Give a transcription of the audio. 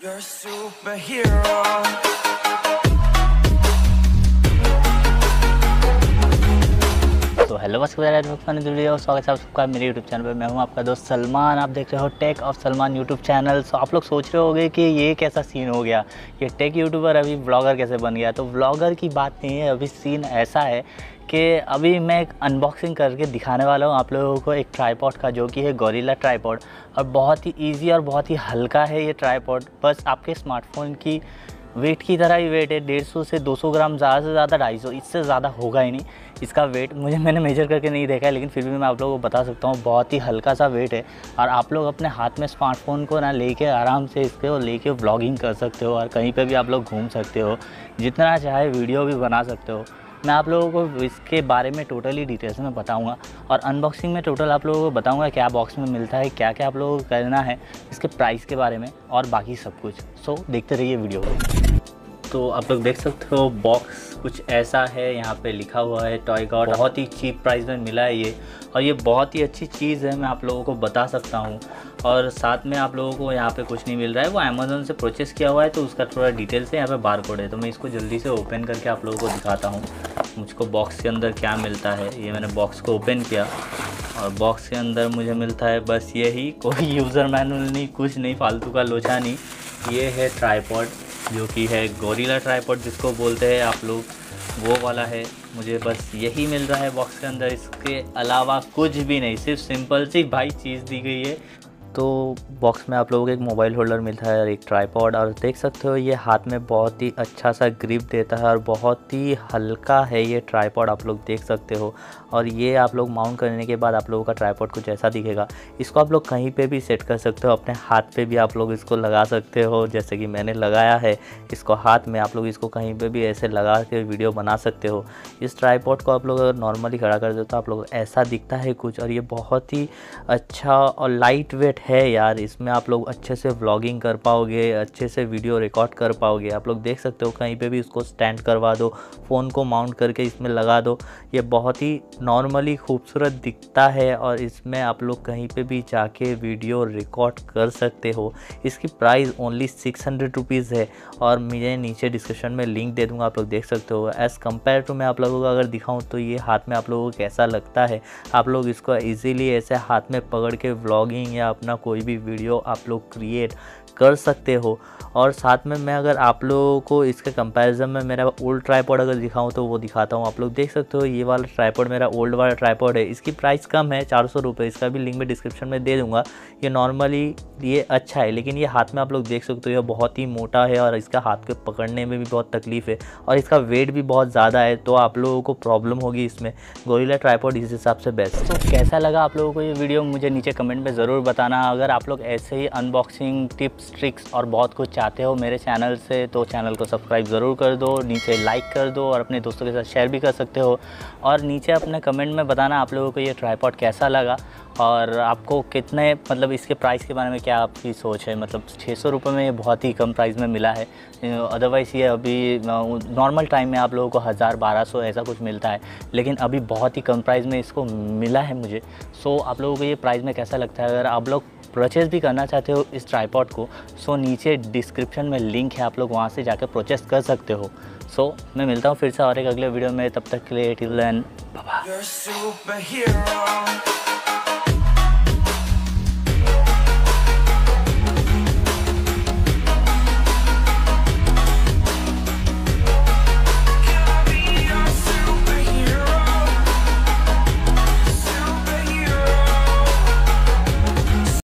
You're a superhero. तो hello बस video, स्वागत है आप सबका मेरे यूट्यूब चैनल पर। मैं हूं आपका दोस्त सलमान। आप देख रहे हो tech of Salman YouTube channel. तो आप लोग सोच रहे होंगे कि ये कैसा सीन हो गया, ये टेक यूट्यूबर अभी व्लॉगर कैसे बन गया। तो व्लॉगर की बात नहीं है, अभी सीन ऐसा है कि अभी मैं एक अनबॉक्सिंग करके दिखाने वाला हूँ आप लोगों को एक ट्राइपॉड का, जो कि है गोरिल्ला ट्राइपॉड। और बहुत ही ईजी और बहुत ही हल्का है ये ट्राइपॉड। बस आपके स्मार्टफोन की वेट की तरह ही वेट है, 150 से 200 ग्राम, ज़्यादा से ज़्यादा 250, इससे ज़्यादा होगा ही नहीं इसका वेट। मैंने मेजर करके नहीं देखा है, लेकिन फिर भी मैं आप लोगों को बता सकता हूँ बहुत ही हल्का सा वेट है। और आप लोग अपने हाथ में स्मार्टफोन को ना लेके आराम से इसको लेके व्लॉगिंग कर सकते हो और कहीं पे भी आप लोग घूम सकते हो, जितना चाहे वीडियो भी बना सकते हो। मैं आप लोगों को इसके बारे में टोटली डिटेल्स में बताऊंगा और अनबॉक्सिंग में टोटल आप लोगों को बताऊंगा क्या बॉक्स में मिलता है, क्या क्या आप लोगों को करना है, इसके प्राइस के बारे में और बाकी सब कुछ। सो देखते रहिए वीडियो को। तो आप लोग देख सकते हो बॉक्स कुछ ऐसा है, यहाँ पे लिखा हुआ है टॉय गॉड। बहुत ही चीप प्राइस में मिला है ये, और ये बहुत ही अच्छी चीज़ है, मैं आप लोगों को बता सकता हूँ। और साथ में आप लोगों को यहाँ पे कुछ नहीं मिल रहा है, वो अमेज़न से परचेस किया हुआ है, तो उसका थोड़ा डिटेल से यहाँ पे बारकोड है। तो मैं इसको जल्दी से ओपन करके आप लोगों को दिखाता हूँ मुझको बॉक्स के अंदर क्या मिलता है। ये मैंने बॉक्स को ओपन किया और बॉक्स के अंदर मुझे मिलता है बस यही, कोई यूज़र मैनुअल नहीं, कुछ नहीं, फालतू का लोचा नहीं। ये है ट्राइपॉड, जो कि है गोरिल्ला ट्राइपॉड जिसको बोलते हैं आप लोग, वो वाला है। मुझे बस यही मिल रहा है बॉक्स के अंदर, इसके अलावा कुछ भी नहीं, सिर्फ सिंपल सी भाई चीज़ दी गई है। तो बॉक्स में आप लोगों को एक मोबाइल होल्डर मिलता है और एक ट्राइपॉड। और देख सकते हो ये हाथ में बहुत ही अच्छा सा ग्रिप देता है और बहुत ही हल्का है ये ट्राइपॉड, आप लोग देख सकते हो। और ये आप लोग माउंट करने के बाद आप लोगों का ट्राइपॉड कुछ ऐसा दिखेगा। इसको आप लोग कहीं पे भी सेट कर सकते हो, अपने हाथ पे भी आप लोग इसको लगा सकते हो, जैसे कि मैंने लगाया है इसको हाथ में। आप लोग इसको कहीं पर भी ऐसे लगा के वीडियो बना सकते हो। इस ट्राइपॉड को आप लोग अगर नॉर्मली खड़ा कर दो तो आप लोग ऐसा दिखता है कुछ, और ये बहुत ही अच्छा और लाइट वेट है यार। इसमें आप लोग अच्छे से व्लॉगिंग कर पाओगे, अच्छे से वीडियो रिकॉर्ड कर पाओगे। आप लोग देख सकते हो कहीं पे भी इसको स्टैंड करवा दो, फ़ोन को माउंट करके इसमें लगा दो, ये बहुत ही नॉर्मली खूबसूरत दिखता है। और इसमें आप लोग कहीं पे भी जाके वीडियो रिकॉर्ड कर सकते हो। इसकी प्राइस ओनली 600 रुपीज़ है, और मुझे नीचे डिस्क्रिप्शन में लिंक दे दूँगा, आप लोग देख सकते हो। एज़ कम्पेयर टू मैं आप लोगों को अगर दिखाऊँ तो ये हाथ में आप लोगों को कैसा लगता है। आप लोग इसको ईजिली ऐसे हाथ में पकड़ के व्लॉगिंग या अपना कोई भी वीडियो आप लोग क्रिएट कर सकते हो। और साथ में मैं अगर आप लोगों को इसके कंपैरिजन में मेरा ओल्ड ट्राइपॉड अगर दिखाऊं तो वो दिखाता हूं। आप लोग देख सकते हो ये वाला ट्राइपॉड मेरा ओल्ड वाला ट्राइपॉड है, इसकी प्राइस कम है 400 रुपये। इसका भी लिंक मैं डिस्क्रिप्शन में दे दूंगा। ये नॉर्मली ये अच्छा है, लेकिन ये हाथ में आप लोग देख सकते हो ये बहुत ही मोटा है और इसका हाथ को पकड़ने में भी बहुत तकलीफ़ है, और इसका वेट भी बहुत ज़्यादा है, तो आप लोगों को प्रॉब्लम होगी इसमें। गोरिल्ला ट्राइपॉड इस हिसाब से बेस्ट। तो कैसा लगा आप लोगों को ये वीडियो, मुझे नीचे कमेंट में ज़रूर बताना। अगर आप लोग ऐसे ही अनबॉक्सिंग टिप्स, ट्रिक्स और बहुत कुछ चाहते हो मेरे चैनल से, तो चैनल को सब्सक्राइब ज़रूर कर दो, नीचे लाइक कर दो और अपने दोस्तों के साथ शेयर भी कर सकते हो। और नीचे अपने कमेंट में बताना आप लोगों को ये ट्राइपॉड कैसा लगा, और आपको कितने मतलब इसके प्राइस के बारे में क्या आपकी सोच है। मतलब 600 रुपये में ये बहुत ही कम प्राइस में मिला है, अदरवाइज़ ये अभी नॉर्मल टाइम में आप लोगों को 1000-1200 ऐसा कुछ मिलता है, लेकिन अभी बहुत ही कम प्राइस में इसको मिला है मुझे। सो आप लोगों को ये प्राइस में कैसा लगता है? अगर आप लोग परचेज़ भी करना चाहते हो इस ट्राइपॉड को, सो नीचे डिस्क्रिप्शन में लिंक है, आप लोग वहाँ से जाकर परचेज़ कर सकते हो। सो मैं मिलता हूँ फिर से और एक अगले वीडियो में, तब तक के लिए टिल देन बाय बाय।